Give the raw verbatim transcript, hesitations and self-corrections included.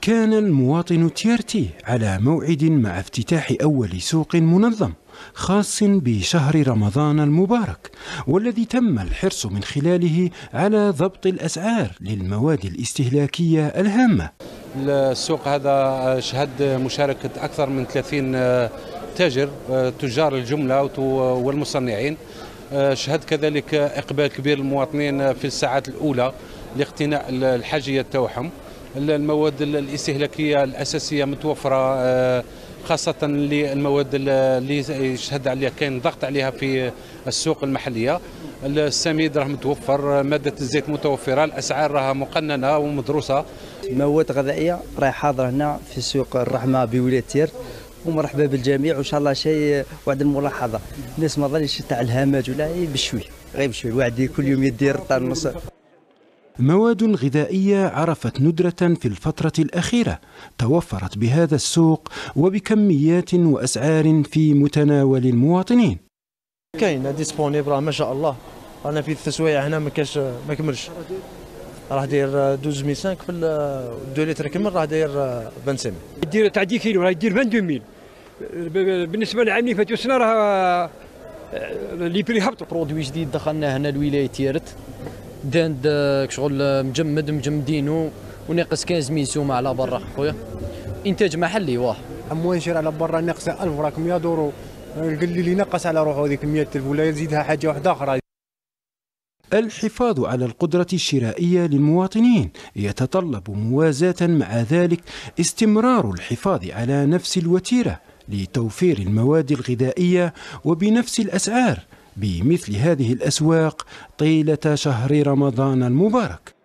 كان المواطن التيارتي على موعد مع افتتاح أول سوق منظم خاص بشهر رمضان المبارك، والذي تم الحرص من خلاله على ضبط الأسعار للمواد الاستهلاكية الهامة. السوق هذا شهد مشاركة أكثر من ثلاثين تاجر، تجار الجملة والمصنعين، شهد كذلك إقبال كبير للمواطنين في الساعات الأولى لاقتناء الحاجية تاعهم. المواد الاستهلاكية الأساسية متوفرة، خاصة المواد اللي شهد عليها كاين ضغط عليها في السوق المحلية. السميد راه متوفر، مادة الزيت متوفرة، الأسعار راها مقننة ومدروسة. مواد غذائية راهي حاضرة هنا في سوق الرحمة بولاية تيارت، ومرحبا بالجميع. وان شاء الله شيء واحد الملاحظة، الناس ما ظنيتش تاع الهمج ولا بشوي، غير بشوي الواحد كل يوم يدير طن ونص. مواد غذائية عرفت ندرة في الفترة الأخيرة توفرت بهذا السوق وبكميات وأسعار في متناول المواطنين. كاين ديسبونيبل ما شاء الله، رانا في التسويع هنا ما كاش ما كملش، راه داير اثنا عشر ألف وخمسمائة في اثنين لتر كمل، راه داير ألفين وسبعمائة. يدير تاع عشرة كيلو راه يدير اثنين وعشرين ألف. بالنسبة للعام اللي فات وسنة راه لي بري هبطوا. برودوي جديد دخلناه هنا لولاية تيارت، داند شغل مجمد مجمدينو وناقص خمسة آلاف سومه على برا خويا، انتاج محلي واه. مواشر على برا ناقصه ألف راك مية دورو، قال لي نقص على روحو هذيك مية ألف ولا يزيدها حاجه واحده اخرى. الحفاظ على القدرة الشرائية للمواطنين يتطلب موازاة مع ذلك استمرار الحفاظ على نفس الوتيرة لتوفير المواد الغذائية وبنفس الأسعار بمثل هذه الأسواق طيلة شهر رمضان المبارك.